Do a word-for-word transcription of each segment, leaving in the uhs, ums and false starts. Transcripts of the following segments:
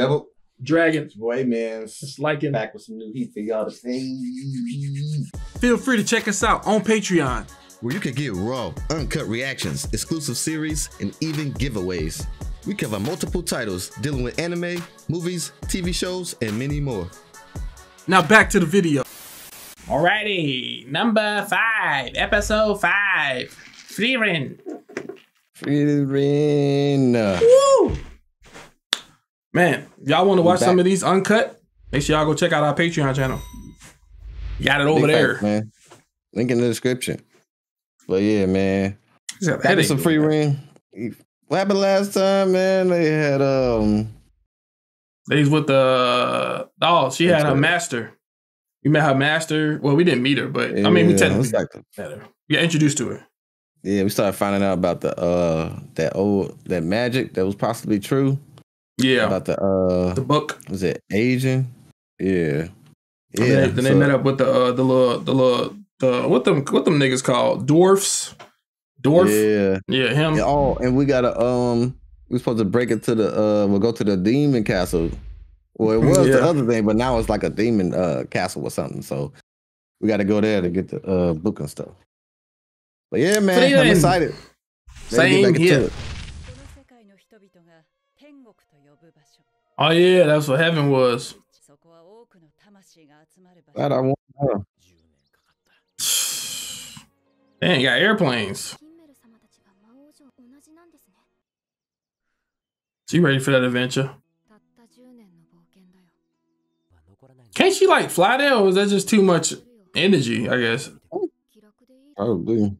Devil Dragon. It's boy, man. It's like it. Back with some new heat for y'all to see. Feel free to check us out on Patreon, where you can get raw, uncut reactions, exclusive series, and even giveaways. We cover multiple titles dealing with anime, movies, T V shows, and many more. Now back to the video. Alrighty, number five, episode five, Frieren. Frieren. Woo! Man, y'all want to watch back. some of these uncut? Make sure y'all go check out our Patreon channel. Got it over Big there. Facts, man. Link in the description. But yeah, man. That was some Frieren. What happened last time, man? They had um They's with the oh, she had her master. We met her master. Well, we didn't meet her, but yeah, I mean we technically like met her. We got introduced to her. Yeah, we started finding out about the uh that old that magic that was possibly true. Yeah, about the uh the book. Was it Asian? Yeah, yeah. And then, then so, they met up with the uh the little the little the what them what them niggas called dwarfs, dwarf. Yeah, yeah, him. Yeah, oh, and we gotta um we're supposed to break it to the uh we'll go to the demon castle. Well, it was yeah. the other thing, but now it's like a demon uh castle or something. So we gotta go there to get the uh book and stuff. But yeah, man, Frieren. I'm excited. Same here. Oh yeah, that's what heaven was. Glad I won. They ain't got airplanes. She ready for that adventure? Can't she like fly there, or is that just too much energy? I guess. Probably.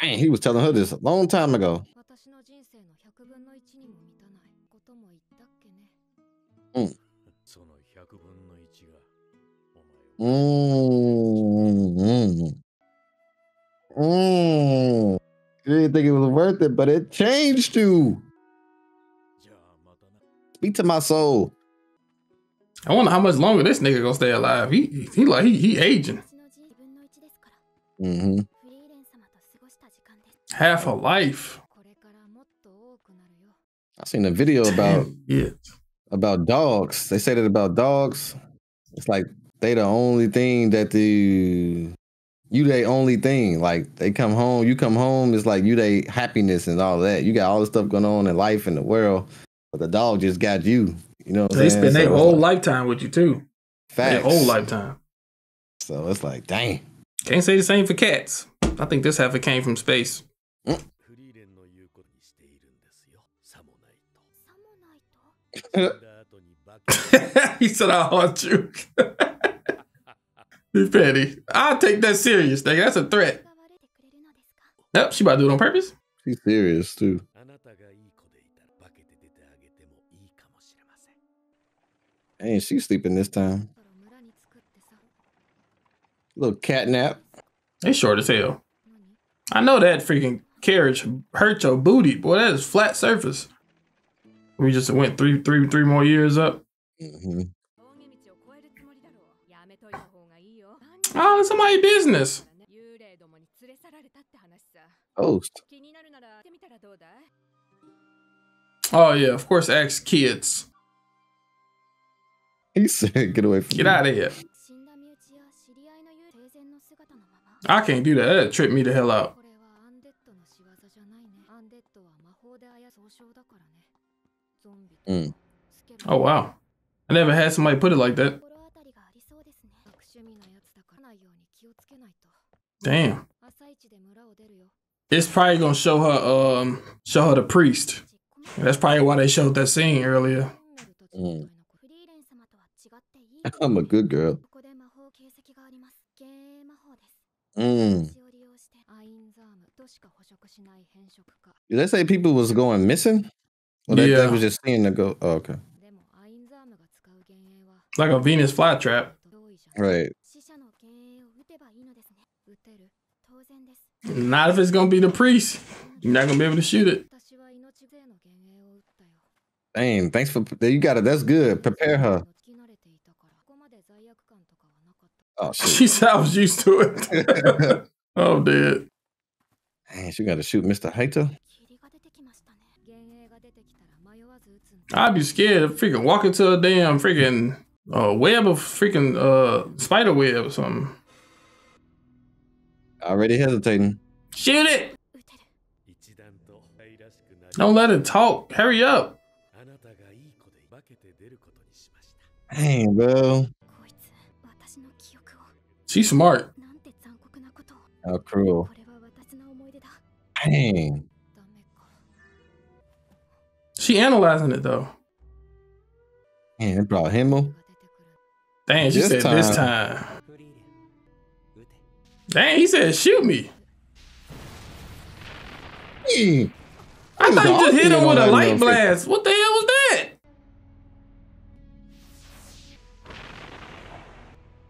Dang, he was telling her this a long time ago. Mm. Mm. Mm. You didn't think it was worth it, but it changed you. Speak to my soul. I wonder how much longer this nigga gonna stay alive. He he like he he aging. Mm-hmm. Half a life. I seen a video about Damn, yeah. about dogs. They say that about dogs. It's like they the only thing that the you they only thing. Like they come home, you come home. It's like you they happiness and all that. You got all this stuff going on in life in the world, but the dog just got you. You know, so they spend their so whole like, lifetime with you too. Facts. Their whole lifetime. So it's like, dang. Can't say the same for cats. I think this half it came from space. Mm. He said, "I haunt you." Be petty. I'll take that serious, nigga. That's a threat. Yep, she about to do it on purpose. She's serious too. Ain't she sleeping this time? Little cat nap. They short as hell. I know that freaking carriage hurt your booty, boy. That is flat surface. We just went three, three, three more years up. Mm-hmm. Oh, it's somebody's business. Oh. Oh yeah, of course. Ask kids. He said, "Get away from Get me. out of here." I can't do that. That'd trip me the hell out. Mm. Oh wow! I never had somebody put it like that. Damn. It's probably gonna show her, um, show her the priest. That's probably why they showed that scene earlier. Mm. I'm a good girl. Mm. Did they say people was going missing? Or that yeah. they was just seeing the go. Oh, okay. Like a Venus flytrap. Right. Not if it's gonna be the priest. You're not gonna be able to shoot it. Dang, thanks for you got it. That's good. Prepare her. Oh, shit. She said I was used to it. Oh, dead. Dang, she got to shoot Mister Hato. I'd be scared of freaking walking to a damn freaking uh, web of freaking uh, spider web or something. Already hesitating. Shoot it! Don't let it talk. Hurry up. Dang, bro. She's smart. How cruel. Dang. She analyzing it though. Man, it brought him. Dang, she this said time. this time. Dang, he said shoot me. Hey, I thought you just hit him with a light blast. What the hell was that?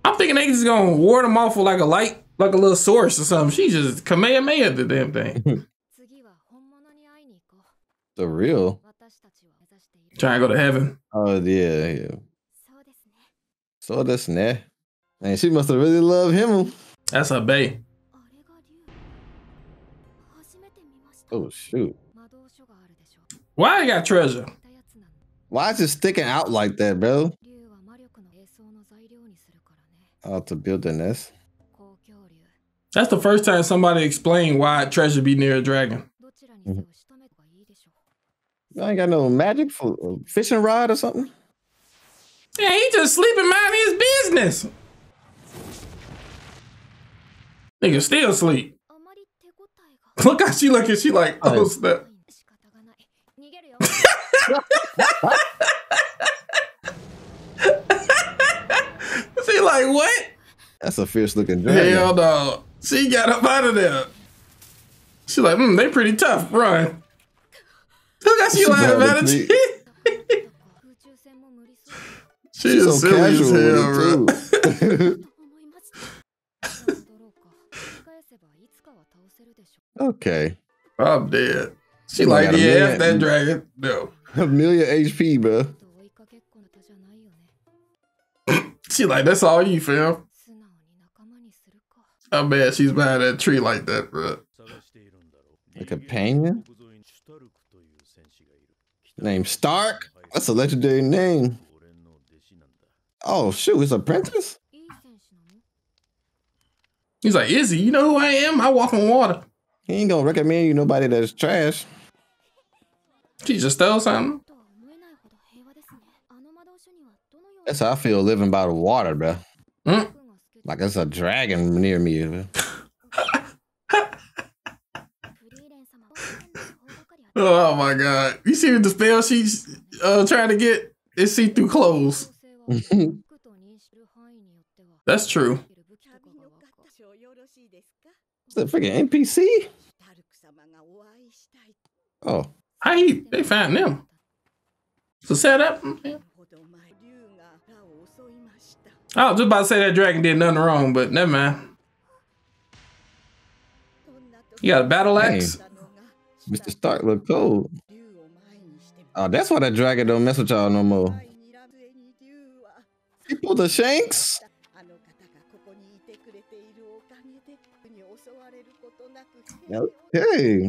I'm thinking they just gonna ward him off with like a light, like a little source or something. She just Kamehameha the damn thing. The real. Trying to go to heaven. Oh yeah, yeah. So that's nah. And she must have really loved him. That's her bae. Oh shoot! Why I got treasure? Why is it sticking out like that, bro? How to build a nest? That's the first time somebody explained why treasure be near a dragon. Mm-hmm. I ain't got no magic for a fishing rod or something. Yeah, he just sleeping, minding his business. Nigga still sleep. Look how she looking. She like, oh snap. She like, what? That's a fierce looking dragon. Hell no. She got up out of there. She like, hmm, they pretty tough, run. Look how she, she lying about it. She She's is so silly as hell, bro. Okay, I'm dead. She, she like, yeah, million, that dragon. No, a million H P, bro. She like, that's all you, fam. I'm mad she's behind that tree like that, bro. A companion named Stark. That's a legendary name. Oh shoot, his apprentice. He's like, Izzy, you know who I am? I walk on water. He ain't gonna recommend you nobody that's trash. She just stole something. That's how I feel living by the water, bro. Mm. Like it's a dragon near me. Bro. Oh my God. You see the spell she's uh, trying to get? It's see-through clothes. That's true. It's a freaking N P C? Oh. How he, they find them? It's a setup? I was just about to say that dragon did nothing wrong, but never mind. You got a battle axe? Dang. Mister Stark look cold. Oh, that's why that dragon don't mess with y'all no more. He pulled the shanks? Okay.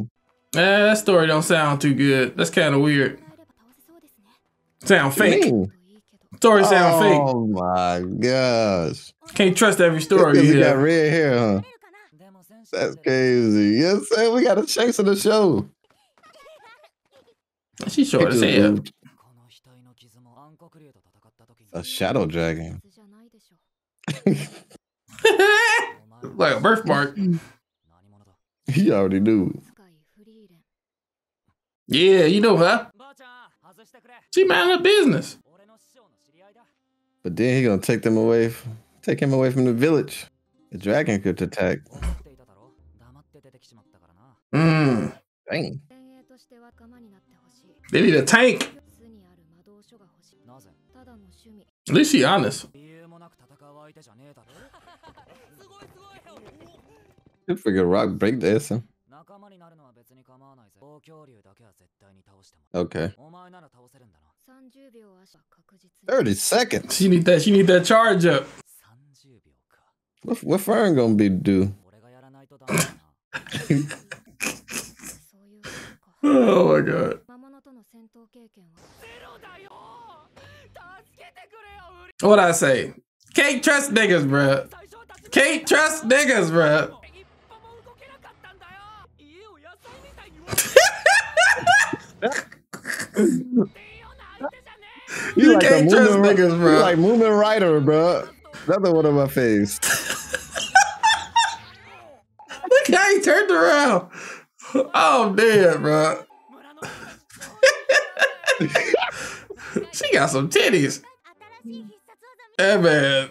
Eh, that story don't sound too good. That's kind of weird. Sound fake. Story sound oh, fake. Oh my gosh. Can't trust every story. You got red hair, huh? That's crazy. Yes, sir. We got a chase of the show. She short as hell. A shadow dragon. Like a birthmark. He already knew. Yeah, you know her. She mind her business. But then he gonna take them away, take him away from the village. The dragon could attack. Mm. Dang. They need a tank. At least she honest. Freaking rock break this. Okay. thirty seconds. She need that. She need that charge up. What, what Frieren gonna be do? Oh my God. What I say? Can't trust niggas, bruh. Can't trust niggas, bruh. You like can't trust niggas, bro. You like moving rider, bro. Another one on my face. Look how he turned around. Oh damn, bro. She got some titties. Hey man.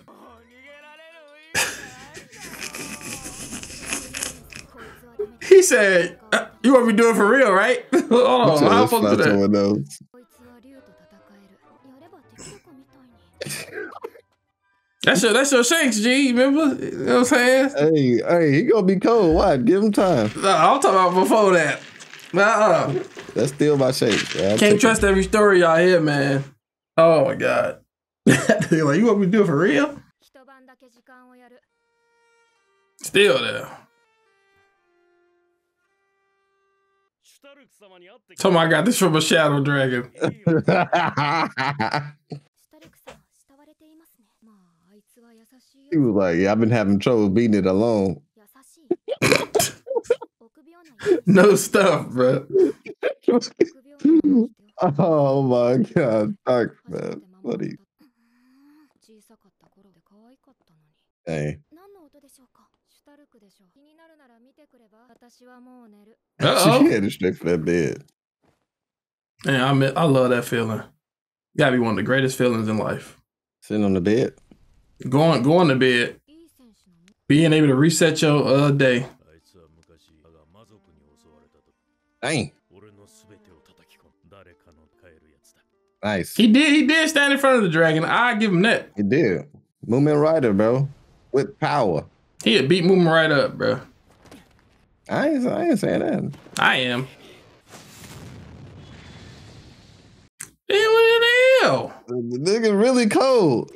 He said, uh, "You want me to do it for real, right?" Hold on, how fun is that? That's your, that's your Shanks, G. Remember, you know what I'm saying? Hey, hey, he gonna be cold. Why? Give him time. No, I'm talking about before that. Uh-uh. That's still my Shanks. Yeah, can't trust it. Every story y'all hear, man. Oh my god. Like, you want me to do it for real? Still there. Tell me I got this from a shadow dragon. He was like, yeah, I've been having trouble beating it alone. No stuff, bro. Oh my god. Fuck, man. Buddy. Hey. Uh-oh. She headed straight for that bed. Man, I mean, I love that feeling. Gotta be one of the greatest feelings in life. Sitting on the bed. Going, going to bed, being able to reset your uh, day. Dang. Nice. He did. He did stand in front of the dragon. I give him that. He did. Moomin Rider, bro, with power. He had beat Moomin right up, bro. I ain't, I ain't saying that. I am. Damn, what the hell? The nigga really cold.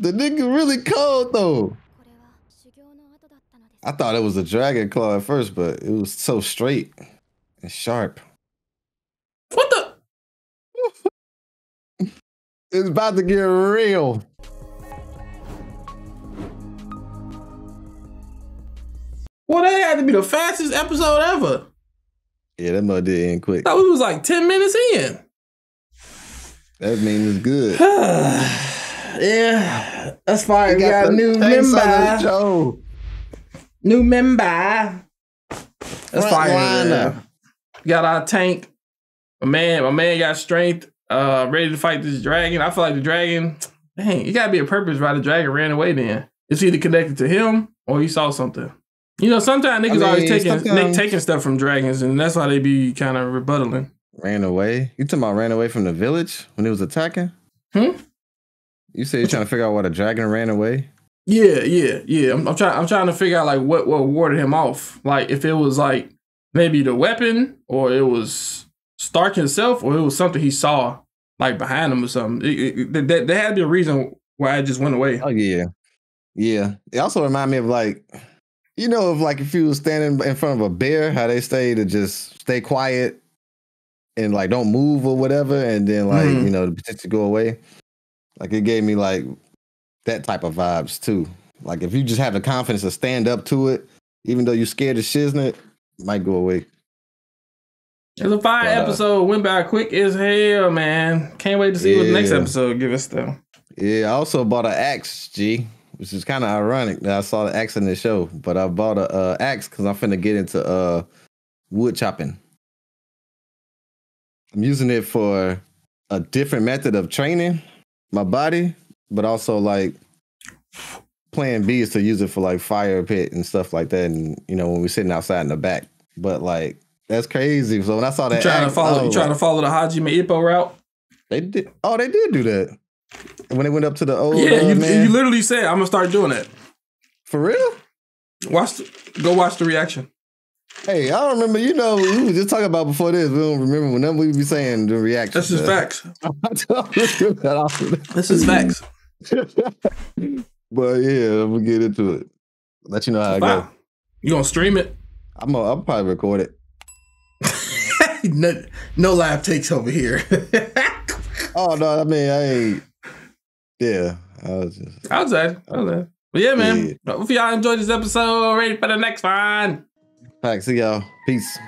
The nigga really cold though. I thought it was a dragon claw at first, but it was so straight and sharp. What the? It's about to get real. Well, that had to be the fastest episode ever. Yeah, that mother did end quick. I thought we was like ten minutes in. That means it's good. Yeah, that's fine. We got, got a new member. New member. That's fine. Yeah. Got our tank. My man, my man got strength. Uh, ready to fight this dragon. I feel like the dragon. Dang, it gotta be a purpose why the dragon ran away. Then it's either connected to him or he saw something. You know, sometimes niggas I mean, always taking they taking stuff from dragons, and that's why they be kind of rebuttaling. Ran away. You talking about ran away from the village when it was attacking? Hmm. You say you're trying to figure out why the dragon ran away? Yeah, yeah, yeah. I'm, I'm trying. I'm trying to figure out like what what warded him off. Like if it was like maybe the weapon, or it was Stark himself, or it was something he saw like behind him or something. It, it, there, there had to be a reason why it just went away. Oh yeah, yeah. It also reminded me of like, you know, if like if you was standing in front of a bear, how they say to just stay quiet and like don't move or whatever, and then like mm-hmm. you know the potential go away. Like it gave me like that type of vibes too. Like if you just have the confidence to stand up to it, even though you're scared of shiznit, it might go away. It was a fire but, episode. Uh, went by quick as hell, man. Can't wait to see yeah. what the next episode give us though. Yeah, I also bought an axe, G, which is kind of ironic that I saw the axe in the show, but I bought a uh, axe because I'm finna get into uh, wood chopping. I'm using it for a different method of training my body, but also like plan B is to use it for like fire pit and stuff like that. And you know, when we're sitting outside in the back, but like that's crazy. So when I saw that, you trying axe, to follow, you like, trying to follow the Hajime Ippo route. They did. Oh, they did do that when they went up to the old. Yeah, you, man. You literally said, "I'm gonna start doing that." For real? Watch, the, go watch the reaction. Hey, I don't remember. You know, we were just talking about before this. We don't remember when we be saying the reaction. This is facts. This is facts. But yeah, I'm gonna get into it. Let you know how I go. You gonna stream it? I'm. A, I'll probably record it. no, no live takes over here. Oh no, I mean I ain't. Yeah, I was just. I was there. I was there. But yeah, man. Yeah. Hope y'all enjoyed this episode. Ready for the next one. Thanks, see y'all. Peace.